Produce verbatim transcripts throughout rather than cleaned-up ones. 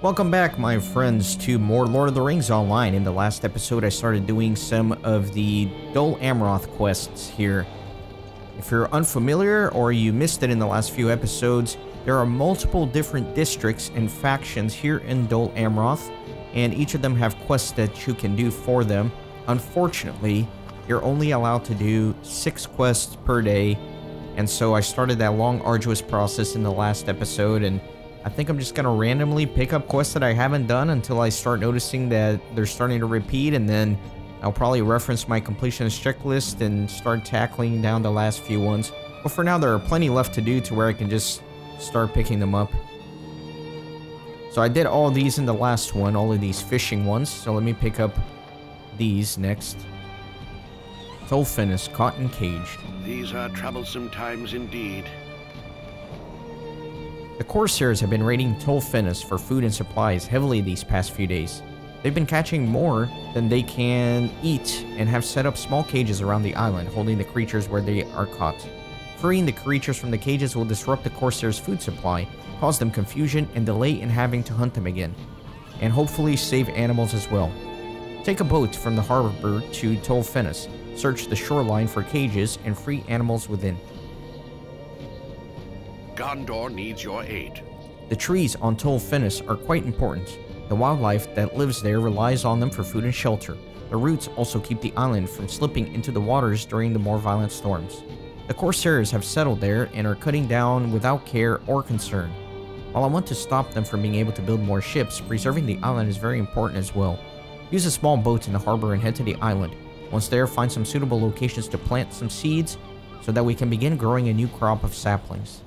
Welcome back, my friends, to more Lord of the Rings Online. In the last episode, I started doing some of the Dol Amroth quests here. If you're unfamiliar or you missed it in the last few episodes, there are multiple different districts and factions here in Dol Amroth, and each of them have quests that you can do for them. Unfortunately, you're only allowed to do six quests per day, and so I started that long, arduous process in the last episode, and I think I'm just going to randomly pick up quests that I haven't done until I start noticing that they're starting to repeat, and then I'll probably reference my completionist checklist and start tackling down the last few ones. But for now, there are plenty left to do to where I can just start picking them up. So I did all these in the last one, all of these fishing ones, so let me pick up these next. Tol Fennas, caught and caged. These are troublesome times indeed. The Corsairs have been raiding Tol Fennas for food and supplies heavily these past few days. They've been catching more than they can eat and have set up small cages around the island, holding the creatures where they are caught. Freeing the creatures from the cages will disrupt the Corsairs' food supply, cause them confusion and delay in having to hunt them again, and hopefully save animals as well. Take a boat from the harbor to Tol Fennas, search the shoreline for cages and free animals within. Gondor needs your aid. The trees on Tol Fennas are quite important. The wildlife that lives there relies on them for food and shelter. The roots also keep the island from slipping into the waters during the more violent storms. The Corsairs have settled there and are cutting down without care or concern. While I want to stop them from being able to build more ships, preserving the island is very important as well. Use a small boat in the harbor and head to the island. Once there, find some suitable locations to plant some seeds so that we can begin growing a new crop of saplings.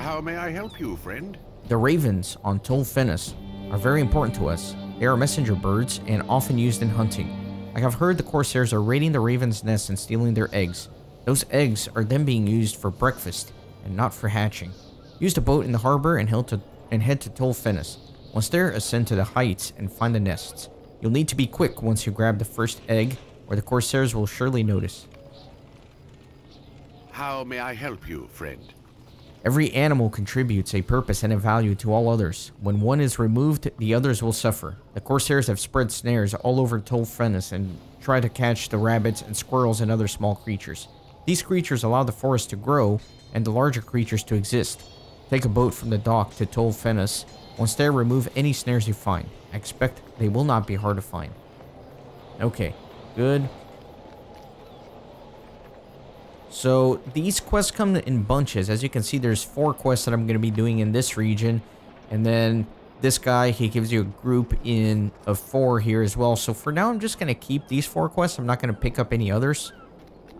How may I help you, friend? The ravens on Tol Fennas are very important to us. They are messenger birds and often used in hunting. I have heard the Corsairs are raiding the ravens' nests and stealing their eggs. Those eggs are then being used for breakfast and not for hatching. Use the boat in the harbor and head to, and head to Tol Fennas. Once there, ascend to the heights and find the nests. You'll need to be quick once you grab the first egg, or the Corsairs will surely notice. How may I help you, friend? Every animal contributes a purpose and a value to all others. When one is removed, the others will suffer. The Corsairs have spread snares all over Tol Fennas and try to catch the rabbits and squirrels and other small creatures. These creatures allow the forest to grow and the larger creatures to exist. Take a boat from the dock to Tol Fennas. Once there, remove any snares you find. I expect they will not be hard to find. Okay, good. So these quests come in bunches. As you can see, there's four quests that I'm going to be doing in this region. And then this guy, he gives you a group in of four here as well. So for now, I'm just going to keep these four quests. I'm not going to pick up any others.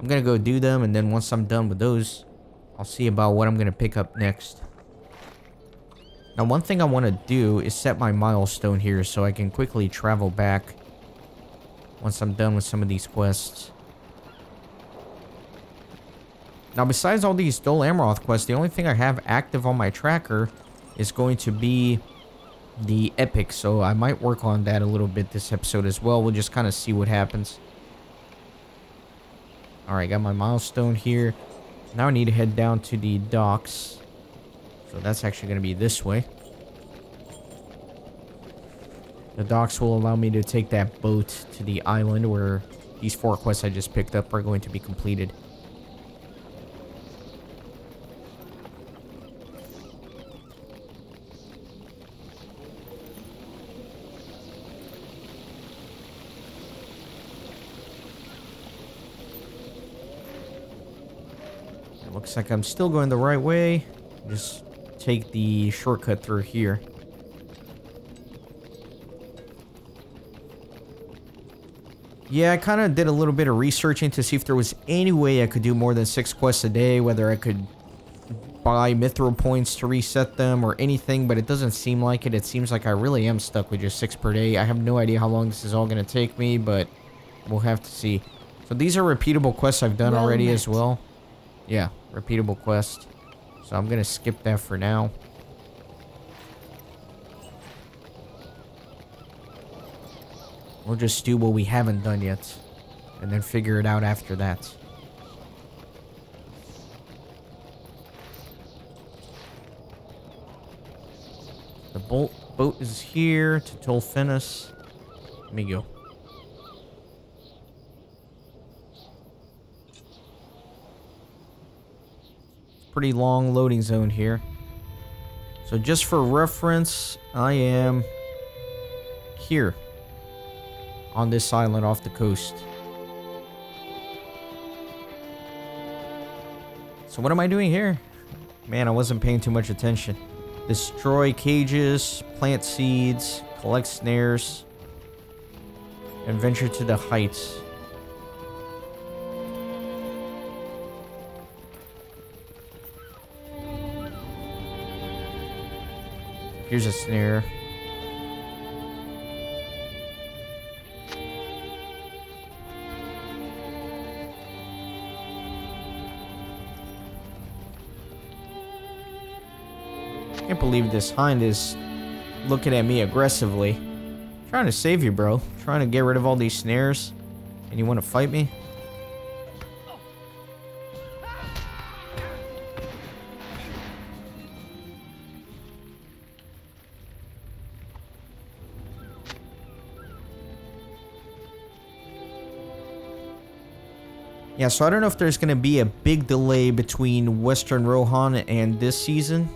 I'm going to go do them. And then once I'm done with those, I'll see about what I'm going to pick up next. Now, one thing I want to do is set my milestone here so I can quickly travel back once I'm done with some of these quests. Now, besides all these Dol Amroth quests, the only thing I have active on my tracker is going to be the epic, so I might work on that a little bit this episode as well. We'll just kind of see what happens. Alright, got my milestone here. Now I need to head down to the docks. So that's actually going to be this way. The docks will allow me to take that boat to the island where these four quests I just picked up are going to be completed. Looks like I'm still going the right way. Just take the shortcut through here. Yeah, I kind of did a little bit of researching to see if there was any way I could do more than six quests a day, whether I could buy mithril points to reset them or anything, but it doesn't seem like it. It seems like I really am stuck with just six per day. I have no idea how long this is all going to take me, but we'll have to see. So these are repeatable quests I've done well already met. as well. Yeah, repeatable quest. So I'm gonna skip that for now. We'll just do what we haven't done yet, and then figure it out after that. boat, boat is here to Tol Fennas. Let me go. Pretty long loading zone here. So just for reference, I am here on this island off the coast. So what am I doing here? Man, I wasn't paying too much attention. Destroy cages, plant seeds, collect snares, and venture to the heights. Here's a snare. Can't believe this hind is looking at me aggressively. I'm trying to save you, bro. I'm trying to get rid of all these snares. And you want to fight me? Yeah, so I don't know if there's going to be a big delay between Western Rohan and this season,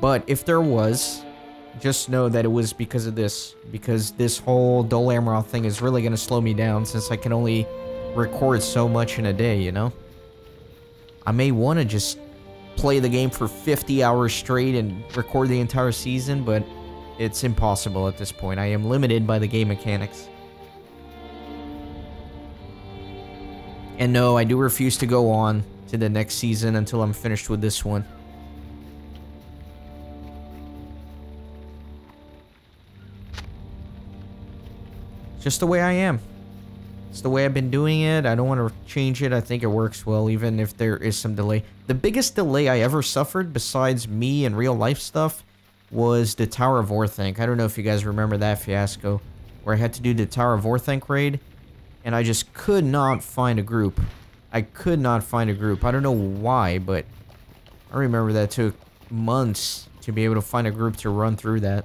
but if there was, just know that it was because of this, because this whole Dol Amroth thing is really going to slow me down since I can only record so much in a day, you know? I may want to just play the game for fifty hours straight and record the entire season, but it's impossible at this point. I am limited by the game mechanics. And no, I do refuse to go on to the next season until I'm finished with this one. Just the way I am. It's the way I've been doing it. I don't want to change it. I think it works well, even if there is some delay. The biggest delay I ever suffered, besides me and real life stuff, was the Tower of Orthanc. I don't know if you guys remember that fiasco, where I had to do the Tower of Orthanc raid. And I just could not find a group. I could not find a group. I don't know why, but I remember that took months to be able to find a group to run through that.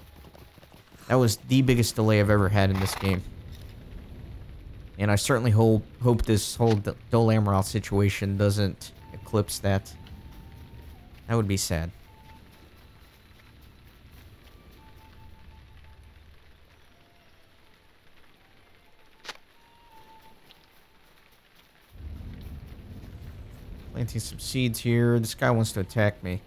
That was the biggest delay I've ever had in this game. And I certainly hope, hope this whole Dol Amroth situation doesn't eclipse that. That would be sad. Planting some seeds here. This guy wants to attack me.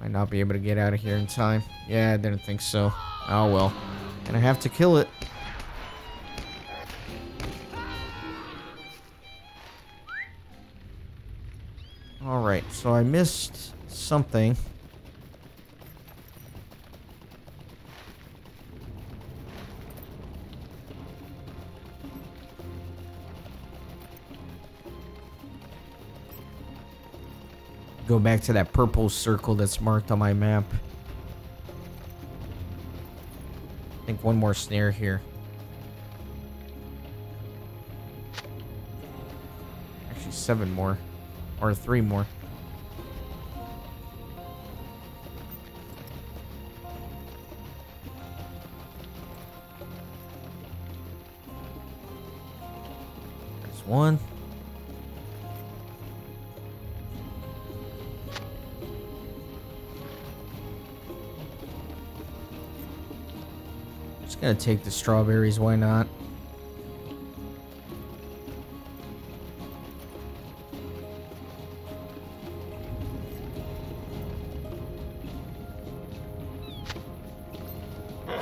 Might not be able to get out of here in time. Yeah, I didn't think so. Oh well. And I have to kill it. Alright, so I missed something. Go back to that purple circle that's marked on my map. I think one more snare here. Actually, seven more. Or three more. There's one. Gonna take the strawberries, why not?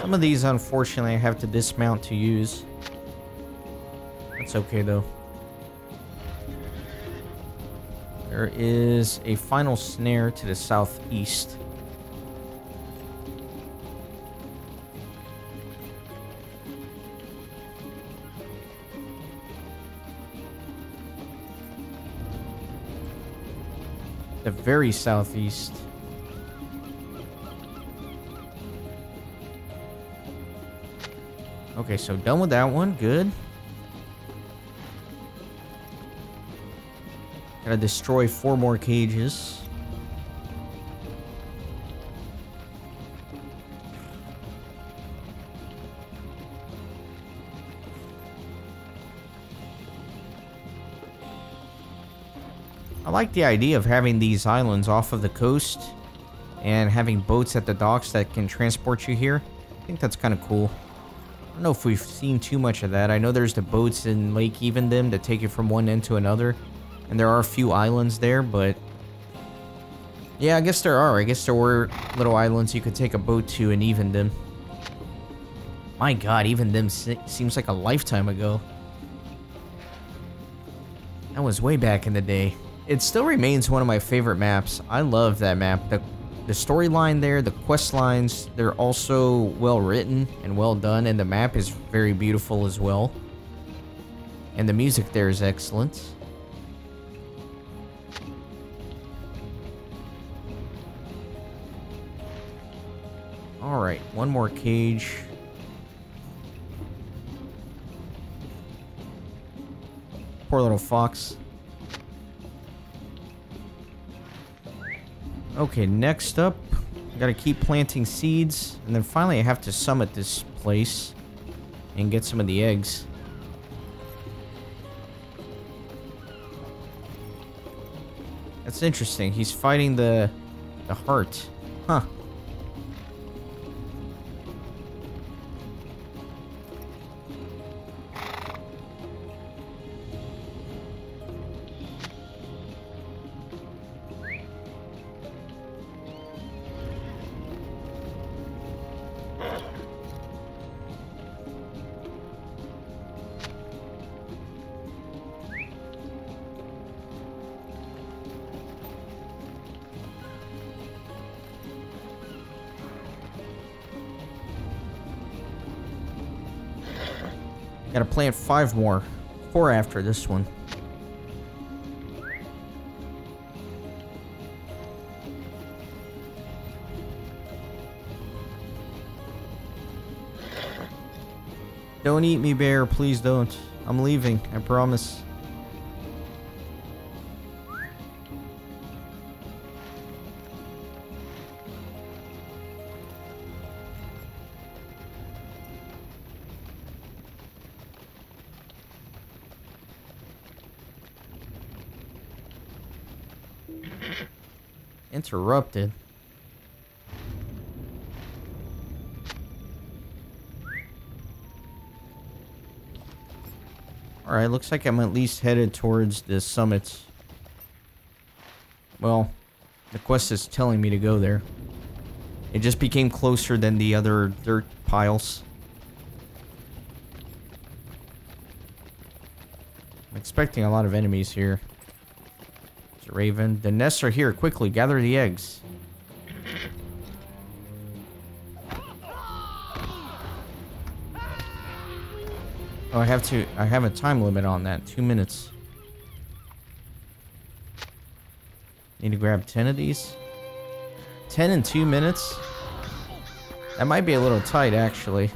Some of these, unfortunately, I have to dismount to use. That's okay, though. There is a final snare to the southeast. The very southeast. Okay, so done with that one. Good. Gotta destroy four more cages. I like the idea of having these islands off of the coast and having boats at the docks that can transport you here. I think that's kind of cool. I don't know if we've seen too much of that. I know there's the boats in Lake Evendim that take you from one end to another, and there are a few islands there, but yeah, I guess there are. I guess there were little islands you could take a boat to in Evendim. My god, Evendim se seems like a lifetime ago. That was way back in the day. It still remains one of my favorite maps. I love that map. The, the storyline there, the quest lines, they're all so well written and well done, and the map is very beautiful as well. And the music there is excellent. Alright, one more cage. Poor little fox. Okay, next up, I gotta keep planting seeds, and then finally I have to summit this place and get some of the eggs. That's interesting. He's fighting the the heart. Huh. Gotta plant five more. Four after this one. Don't eat me, bear. Please don't. I'm leaving. I promise. Interrupted. Alright, looks like I'm at least headed towards the summit. Well, the quest is telling me to go there. It just became closer than the other dirt piles. I'm expecting a lot of enemies here. Raven, the nests are here. Quickly, gather the eggs. Oh, I have to. I have a time limit on that. Two minutes. Need to grab ten of these. Ten in two minutes. That might be a little tight, actually.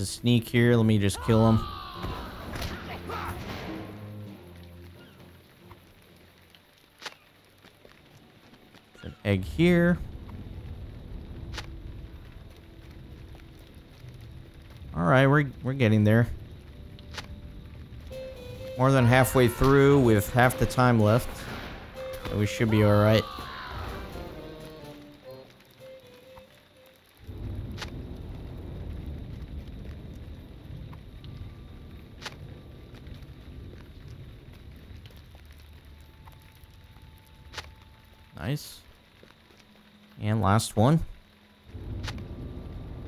A sneak here. Let me just kill him. An egg here. All right, we're we're getting there. More than halfway through with half the time left. So we should be all right. Nice. And last one.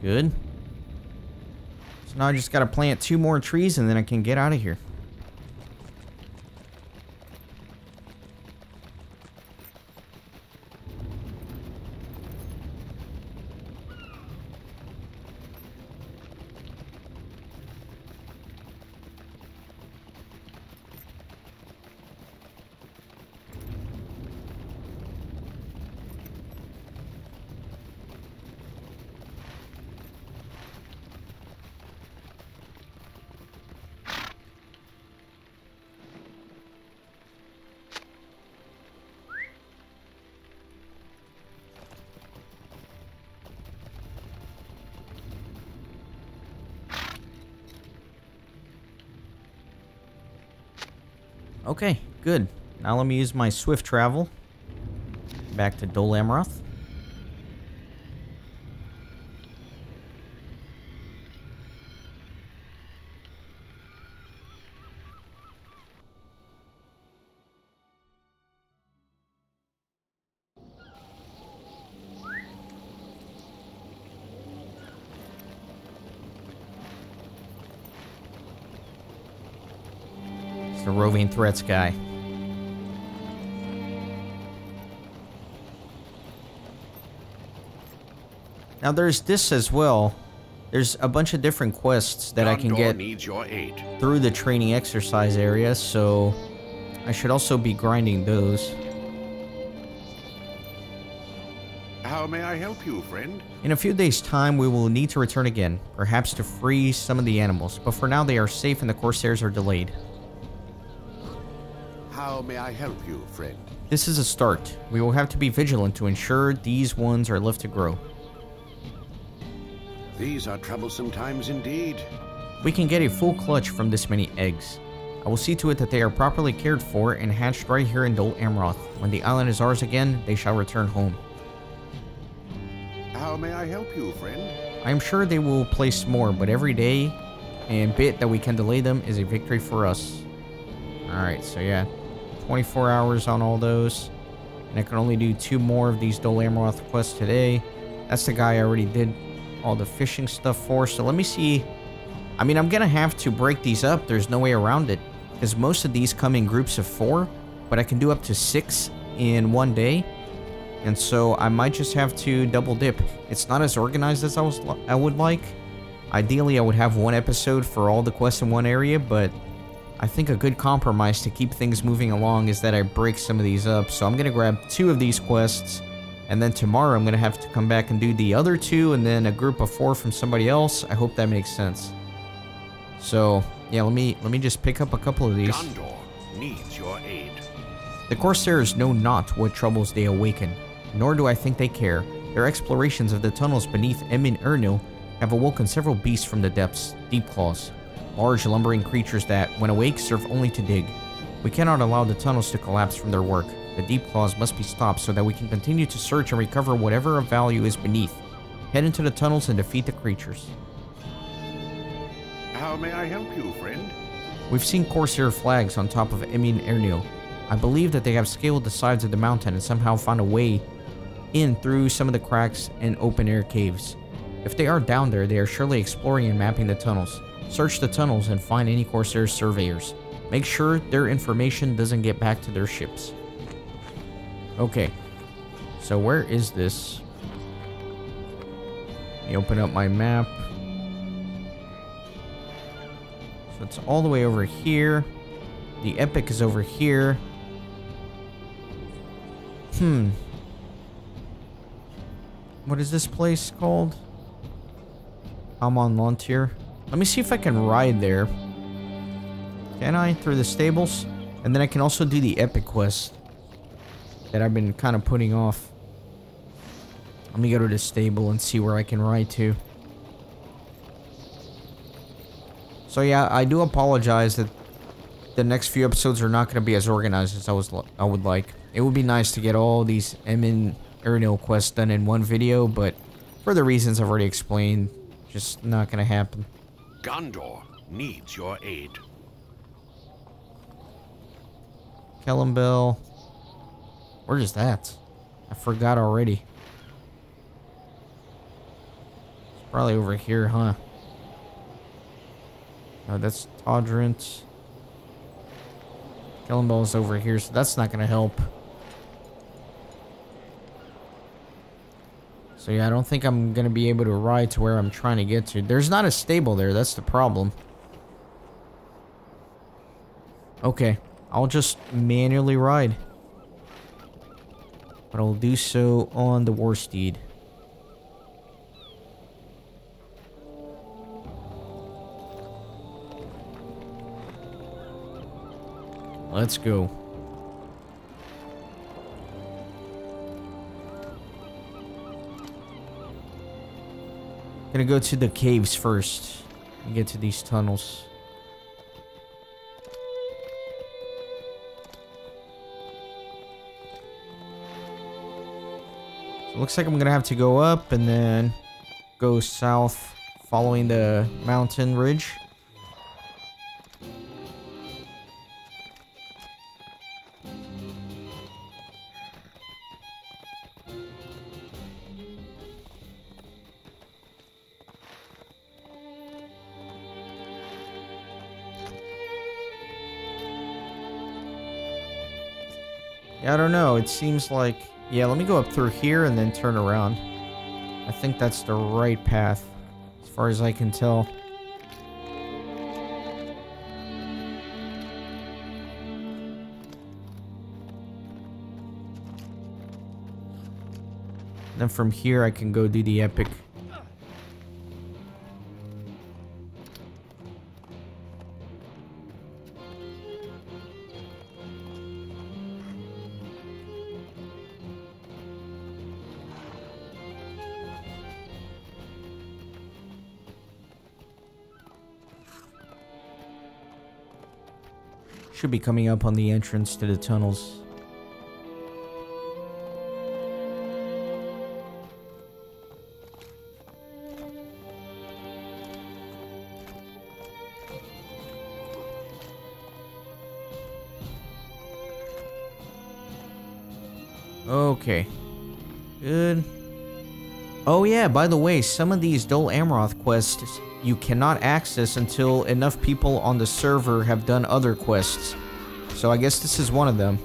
Good. So now I just gotta plant two more trees and then I can get out of here. Okay, good. Now let me use my swift travel back to Dol Amroth. The roving threats guy. Now there's this as well. There's a bunch of different quests that Andor I can get needs your aid. Through the training exercise area, so I should also be grinding those. How may I help you, friend? In a few days' time, we will need to return again, perhaps to free some of the animals, but for now they are safe and the Corsairs are delayed. How may I help you, friend? This is a start. We will have to be vigilant to ensure these ones are left to grow. These are troublesome times indeed. We can get a full clutch from this many eggs. I will see to it that they are properly cared for and hatched right here in Dol Amroth. When the island is ours again, they shall return home. How may I help you, friend? I am sure they will place more, but every day and bit that we can delay them is a victory for us. Alright, so yeah. twenty-four hours on all those, and I can only do two more of these Dol Amroth quests today. That's the guy I already did all the fishing stuff for, so let me see. I mean, I'm gonna have to break these up. There's no way around it, because most of these come in groups of four, but I can do up to six in one day, and so I might just have to double dip. It's not as organized as I was I would like. Ideally, I would have one episode for all the quests in one area, but I think a good compromise to keep things moving along is that I break some of these up. So I'm going to grab two of these quests, and then tomorrow I'm going to have to come back and do the other two, and then a group of four from somebody else. I hope that makes sense. So, yeah, let me let me just pick up a couple of these. Gondor needs your aid. The Corsairs know not what troubles they awaken, nor do I think they care. Their explorations of the tunnels beneath Emin Ernil have awoken several beasts from the depths, Deep Claws. Large, lumbering creatures that, when awake, serve only to dig. We cannot allow the tunnels to collapse from their work. The Deep Claws must be stopped so that we can continue to search and recover whatever of value is beneath. Head into the tunnels and defeat the creatures. How may I help you, friend? We've seen Corsair flags on top of Emin Ernil. I believe that they have scaled the sides of the mountain and somehow found a way in through some of the cracks and open-air caves. If they are down there, they are surely exploring and mapping the tunnels. Search the tunnels and find any Corsair surveyors. Make sure their information doesn't get back to their ships. Okay. So where is this? Let me open up my map. So it's all the way over here. The epic is over here. Hmm. What is this place called? Amon Lanthir. Let me see if I can ride there. Can I? Through the stables? And then I can also do the epic quest that I've been kind of putting off. Let me go to the stable and see where I can ride to. So yeah, I do apologize that the next few episodes are not going to be as organized as I was I would like. It would be nice to get all these Emin Ernil quests done in one video, but for the reasons I've already explained, just not going to happen. Gondor needs your aid. Kelembell. Where is that? I forgot already. It's probably over here, huh? No, that's Tawdrant. Kelembell is over here, so that's not gonna help. So yeah, I don't think I'm going to be able to ride to where I'm trying to get to. There's not a stable there. That's the problem. Okay. I'll just manually ride. But I'll do so on the war steed. Let's go. Gonna go to the caves first and get to these tunnels. So it looks like I'm gonna have to go up and then go south following the mountain ridge. I don't know, it seems like... Yeah, let me go up through here and then turn around. I think that's the right path, as far as I can tell. Then from here I can go do the epic. Should be coming up on the entrance to the tunnels. Okay. Good. Oh yeah, by the way, some of these Dol Amroth quests you cannot access until enough people on the server have done other quests. So I guess this is one of them.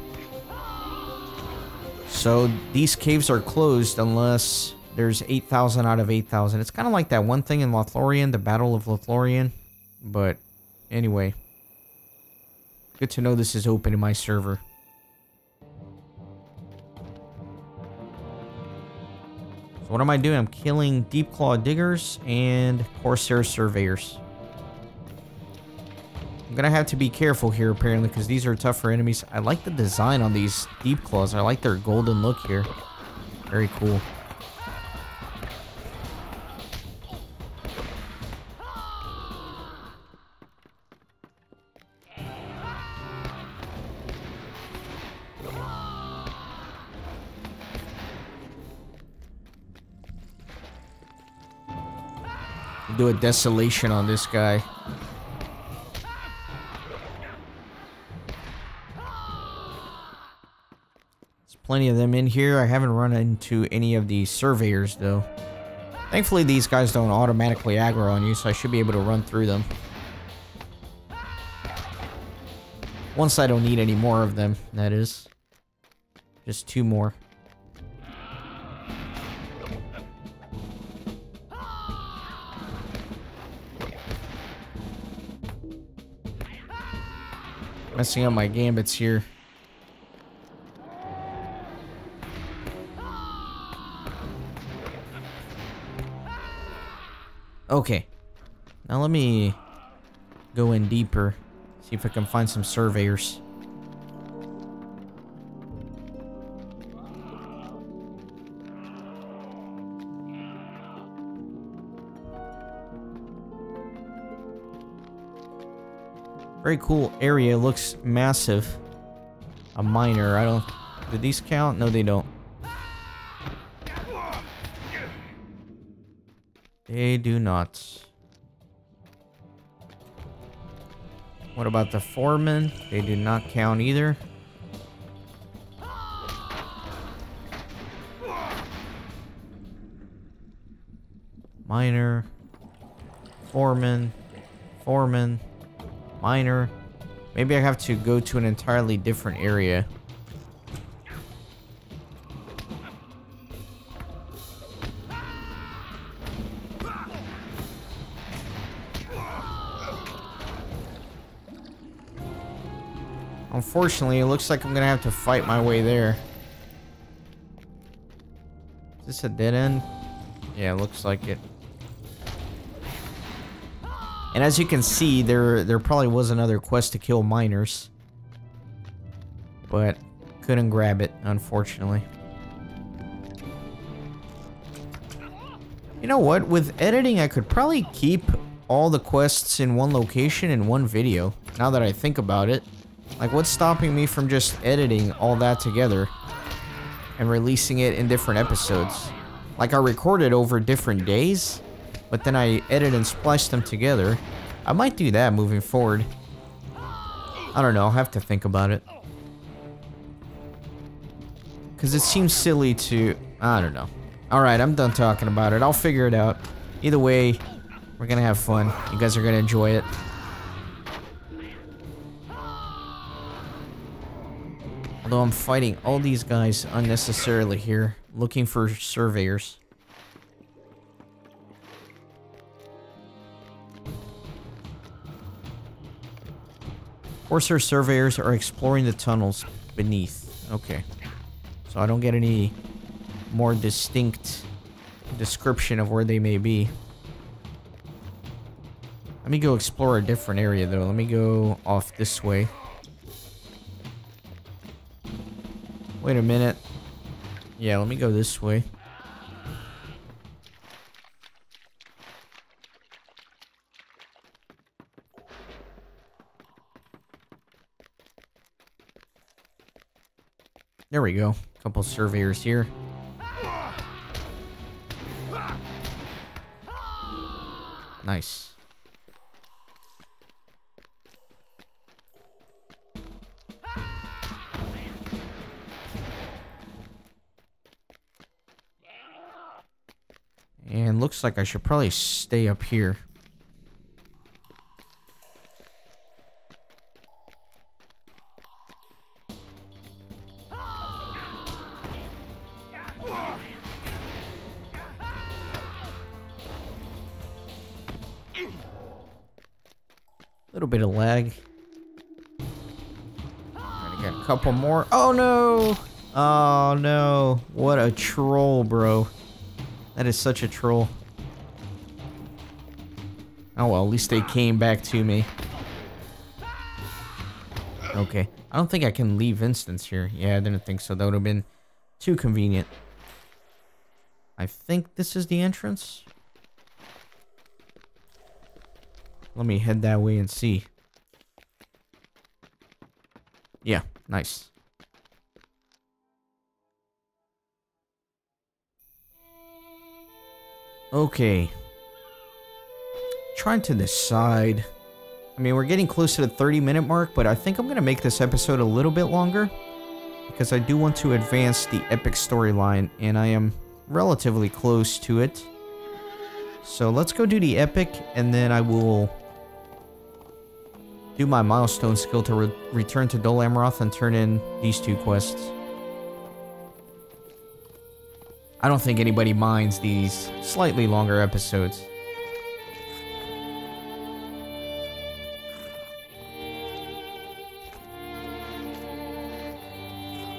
So these caves are closed unless there's eight thousand out of eight thousand. It's kind of like that one thing in Lothlorien, the Battle of Lothlorien. But anyway, good to know this is open in my server. What am I doing? I'm killing Deep Claw diggers and Corsair surveyors. I'm gonna have to be careful here apparently because these are tougher enemies. I like the design on these Deep Claws. I like their golden look here. Very cool. Do a desolation on this guy. There's plenty of them in here. I haven't run into any of the surveyors though. Thankfully these guys don't automatically aggro on you, so I should be able to run through them. Once I don't need any more of them, that is. Just two more. Messing up my gambits here. Okay. Now let me go in deeper. See if I can find some surveyors. Very cool area, looks massive. A miner, I don't... Did these count? No, they don't. They do not. What about the foremen? They do not count either. Miner. Foreman. Foreman. Miner. Maybe I have to go to an entirely different area. Unfortunately, it looks like I'm gonna have to fight my way there. Is this a dead end? Yeah, it looks like it. And as you can see, there there probably was another quest to kill miners, but couldn't grab it, unfortunately. You know what? With editing, I could probably keep all the quests in one location in one video, now that I think about it. Like, what's stopping me from just editing all that together? and releasing it in different episodes. Like, I recorded over different days, but then I edit and splice them together. I might do that moving forward. I don't know, I'll have to think about it. Because it seems silly to... I don't know. Alright, I'm done talking about it. I'll figure it out. Either way, we're gonna have fun. You guys are gonna enjoy it. Although I'm fighting all these guys unnecessarily here, looking for surveyors. Corsair surveyors are exploring the tunnels beneath. Okay. So I don't get any more distinct description of where they may be. Let me go explore a different area though. Let me go off this way. Wait a minute. Yeah, let me go this way. There we go. Couple surveyors here. Nice. And looks like I should probably stay up here. Little bit of lag. I got a couple more. Oh no! Oh no! What a troll, bro. That is such a troll. Oh well, at least they came back to me. Okay. I don't think I can leave instance here. Yeah, I didn't think so. That would have been too convenient. I think this is the entrance. Let me head that way and see. Yeah, nice. Okay. Trying to decide. I mean, we're getting close to the thirty minute mark, but I think I'm going to make this episode a little bit longer because I do want to advance the epic storyline, and I am relatively close to it. So let's go do the epic, and then I will do my milestone skill to re return to Dol Amroth and turn in these two quests. I don't think anybody minds these slightly longer episodes.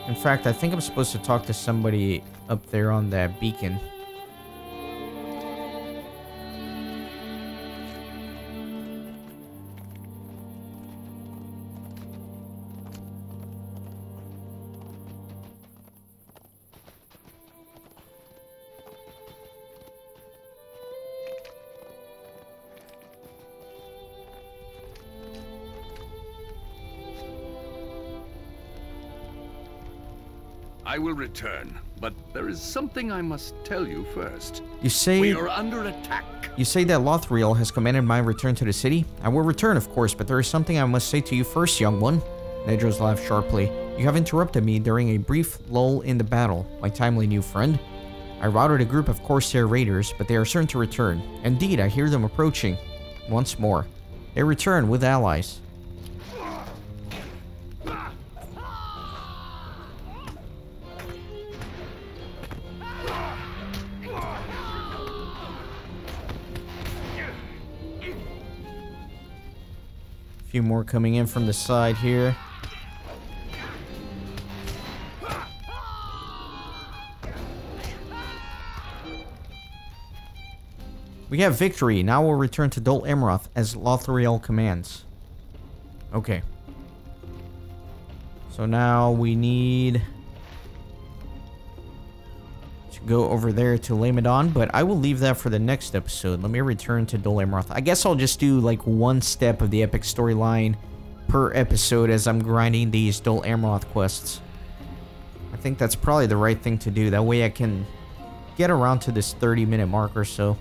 In fact, I think I'm supposed to talk to somebody up there on that beacon. I will return, but there is something I must tell you first. You say we are under attack. You say that Lothíriel has commanded my return to the city? I will return, of course, but there is something I must say to you first, young one. Nedros laughed sharply. You have interrupted me during a brief lull in the battle, my timely new friend. I routed a group of Corsair raiders, but they are certain to return. Indeed, I hear them approaching once more. They return with allies. Few more coming in from the side here. We have victory. Now we'll return to Dol Amroth as Lothíriel commands. Okay. So now we need to go over there to Lamedon, but I will leave that for the next episode. Let me return to Dol Amroth. I guess I'll just do like one step of the epic storyline per episode as I'm grinding these Dol Amroth quests. I think that's probably the right thing to do. That way I can get around to this thirty minute mark or so.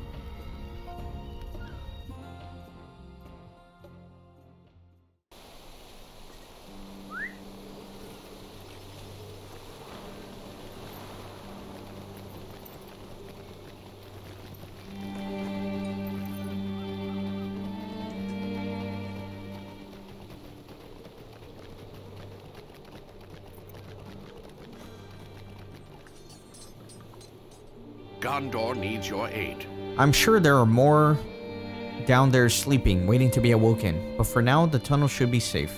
Gondor needs your aid. I'm sure there are more down there sleeping, waiting to be awoken, but for now the tunnel should be safe.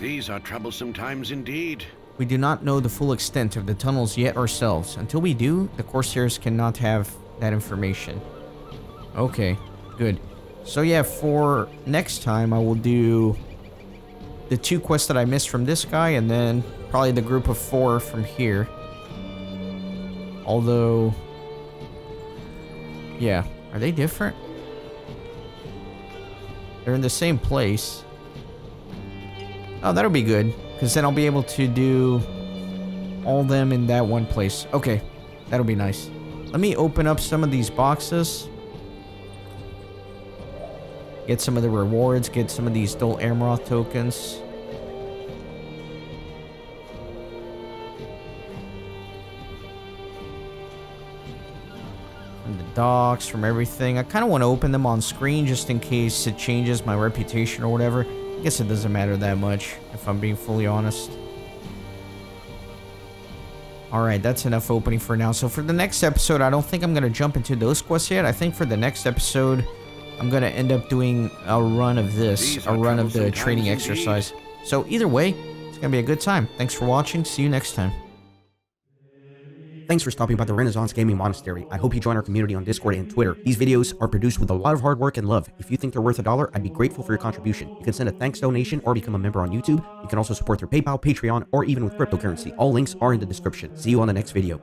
These are troublesome times indeed. We do not know the full extent of the tunnels yet ourselves. Until we do, the Corsairs cannot have that information. Okay, good. So yeah, for next time I will do the two quests that I missed from this guy and then probably the group of four from here. Although, yeah, are they different? They're in the same place. Oh, that'll be good, because then I'll be able to do all them in that one place. Okay, that'll be nice. Let me open up some of these boxes. Get some of the rewards, get some of these Dol Amroth tokens. Docs, from everything. I kind of want to open them on screen just in case it changes my reputation or whatever. I guess it doesn't matter that much if I'm being fully honest. Alright, that's enough opening for now. So for the next episode, I don't think I'm going to jump into those quests yet. I think for the next episode, I'm going to end up doing a run of this, a run of the training exercise. So either way, it's going to be a good time. Thanks for watching. See you next time. Thanks for stopping by the Renaissance Gaming Monastery. I hope you join our community on Discord and Twitter. These videos are produced with a lot of hard work and love. If you think they're worth a dollar, I'd be grateful for your contribution. You can send a thanks donation or become a member on YouTube. You can also support through PayPal, Patreon, or even with cryptocurrency. All links are in the description. See you on the next video.